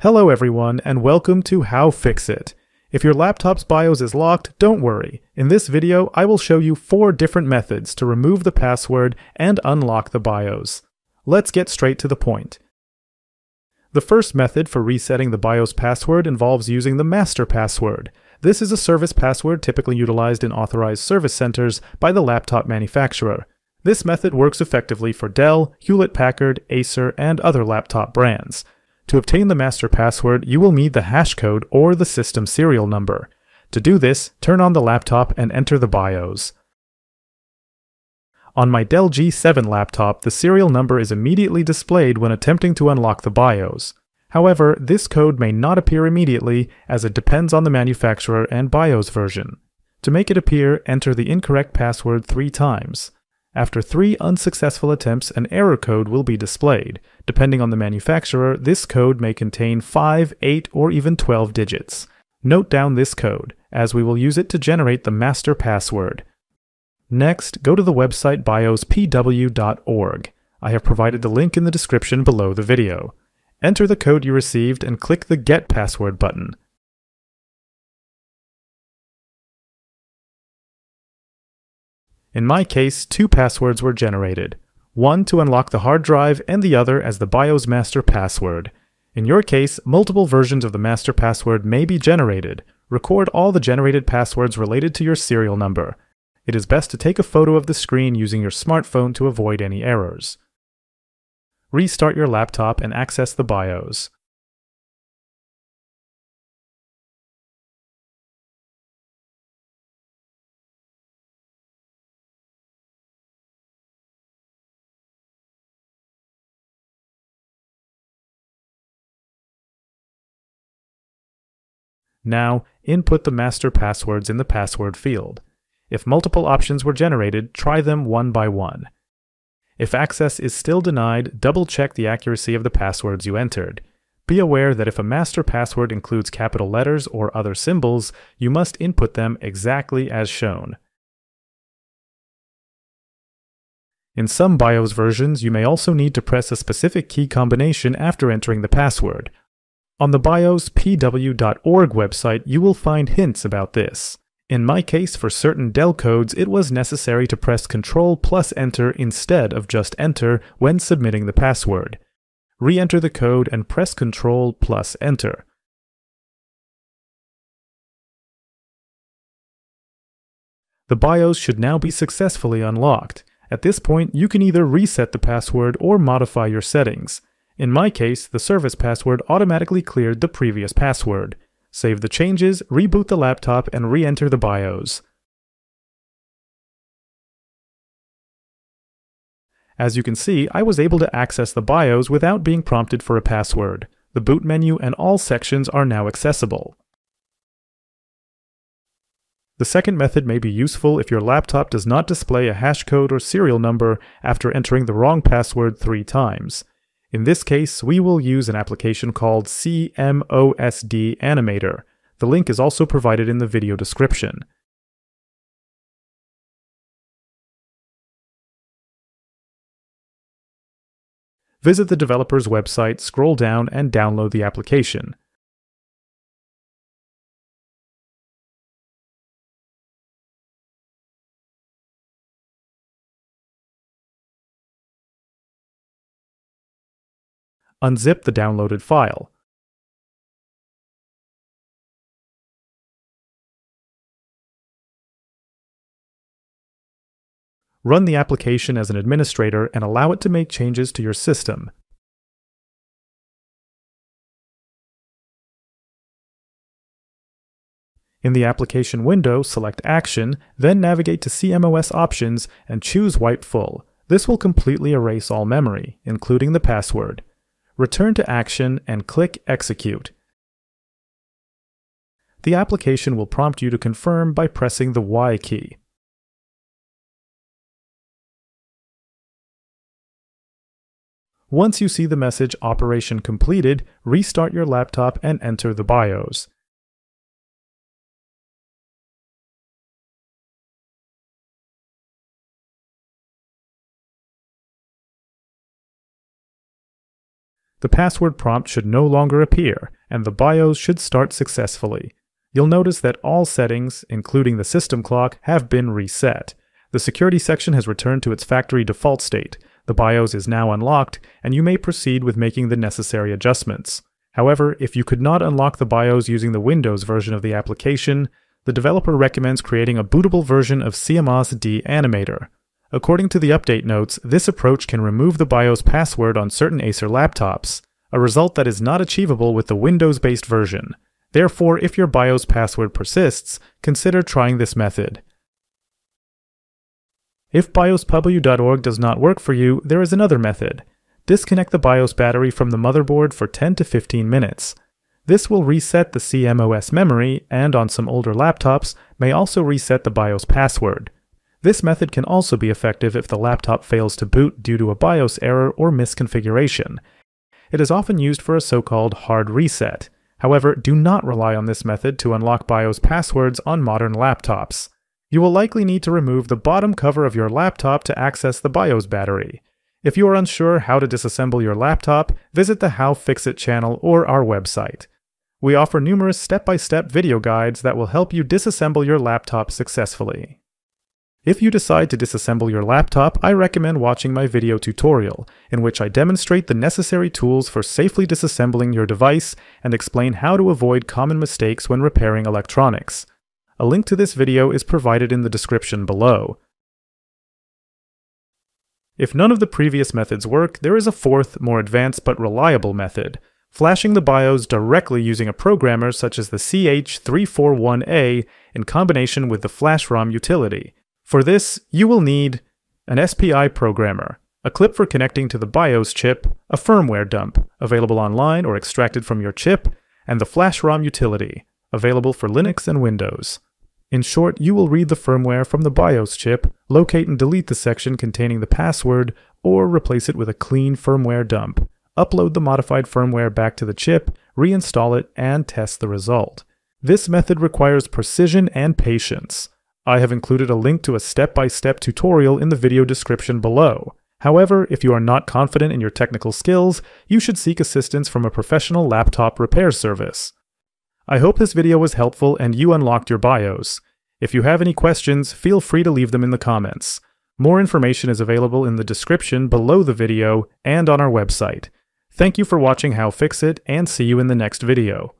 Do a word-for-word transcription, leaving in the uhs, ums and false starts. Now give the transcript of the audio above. Hello everyone, and welcome to HowFixit. If your laptop's BIOS is locked, don't worry. In this video, I will show you four different methods to remove the password and unlock the BIOS. Let's get straight to the point. The first method for resetting the BIOS password involves using the master password. This is a service password typically utilized in authorized service centers by the laptop manufacturer. This method works effectively for Dell, Hewlett-Packard, Acer, and other laptop brands. To obtain the master password, you will need the hash code or the system serial number. To do this, turn on the laptop and enter the BIOS. On my Dell G seven laptop, the serial number is immediately displayed when attempting to unlock the BIOS. However, this code may not appear immediately, as it depends on the manufacturer and BIOS version. To make it appear, enter the incorrect password three times. After three unsuccessful attempts, an error code will be displayed. Depending on the manufacturer, this code may contain five, eight, or even twelve digits. Note down this code, as we will use it to generate the master password. Next, go to the website bios dash p w dot org. I have provided the link in the description below the video. Enter the code you received and click the Get Password button. In my case, two passwords were generated, one to unlock the hard drive and the other as the BIOS master password. In your case, multiple versions of the master password may be generated. Record all the generated passwords related to your serial number. It is best to take a photo of the screen using your smartphone to avoid any errors. Restart your laptop and access the BIOS. Now, input the master passwords in the password field. If multiple options were generated, try them one by one. If access is still denied, double-check the accuracy of the passwords you entered. Be aware that if a master password includes capital letters or other symbols, you must input them exactly as shown. In some BIOS versions, you may also need to press a specific key combination after entering the password. On the bios dash p w dot org website, you will find hints about this. In my case, for certain Dell codes, it was necessary to press Ctrl plus Enter instead of just Enter when submitting the password. Re-enter the code and press Ctrl plus Enter. The BIOS should now be successfully unlocked. At this point, you can either reset the password or modify your settings. In my case, the service password automatically cleared the previous password. Save the changes, reboot the laptop, and re-enter the BIOS. As you can see, I was able to access the BIOS without being prompted for a password. The boot menu and all sections are now accessible. The second method may be useful if your laptop does not display a hash code or serial number after entering the wrong password three times. In this case, we will use an application called C M O S De-Animator. The link is also provided in the video description. Visit the developer's website, scroll down, and download the application. Unzip the downloaded file. Run the application as an administrator and allow it to make changes to your system. In the application window, select Action, then navigate to C M O S Options and choose Wipe Full. This will completely erase all memory, including the password. Return to Action and click Execute. The application will prompt you to confirm by pressing the Y key. Once you see the message Operation Completed, restart your laptop and enter the BIOS. The password prompt should no longer appear, and the BIOS should start successfully. You'll notice that all settings, including the system clock, have been reset. The security section has returned to its factory default state. The BIOS is now unlocked, and you may proceed with making the necessary adjustments. However, if you could not unlock the BIOS using the Windows version of the application, the developer recommends creating a bootable version of C M O S De-Animator. According to the update notes, this approach can remove the BIOS password on certain Acer laptops, a result that is not achievable with the Windows-based version. Therefore, if your BIOS password persists, consider trying this method. If bios dash p w dot org does not work for you, there is another method. Disconnect the BIOS battery from the motherboard for ten to fifteen minutes. This will reset the C M O S memory and, on some older laptops, may also reset the BIOS password. This method can also be effective if the laptop fails to boot due to a BIOS error or misconfiguration. It is often used for a so-called hard reset. However, do not rely on this method to unlock BIOS passwords on modern laptops. You will likely need to remove the bottom cover of your laptop to access the BIOS battery. If you are unsure how to disassemble your laptop, visit the HowFixit channel or our website. We offer numerous step-by-step video guides that will help you disassemble your laptop successfully. If you decide to disassemble your laptop, I recommend watching my video tutorial, in which I demonstrate the necessary tools for safely disassembling your device and explain how to avoid common mistakes when repairing electronics. A link to this video is provided in the description below. If none of the previous methods work, there is a fourth, more advanced but reliable method: flashing the BIOS directly using a programmer such as the C H three forty-one A in combination with the FlashROM utility. For this, you will need an S P I programmer, a clip for connecting to the BIOS chip, a firmware dump, available online or extracted from your chip, and the FlashROM utility, available for Linux and Windows. In short, you will read the firmware from the BIOS chip, locate and delete the section containing the password, or replace it with a clean firmware dump, upload the modified firmware back to the chip, reinstall it, and test the result. This method requires precision and patience. I have included a link to a step-by-step tutorial in the video description below. However, if you are not confident in your technical skills, you should seek assistance from a professional laptop repair service. I hope this video was helpful and you unlocked your BIOS. If you have any questions, feel free to leave them in the comments. More information is available in the description below the video and on our website. Thank you for watching HowFixit, and see you in the next video.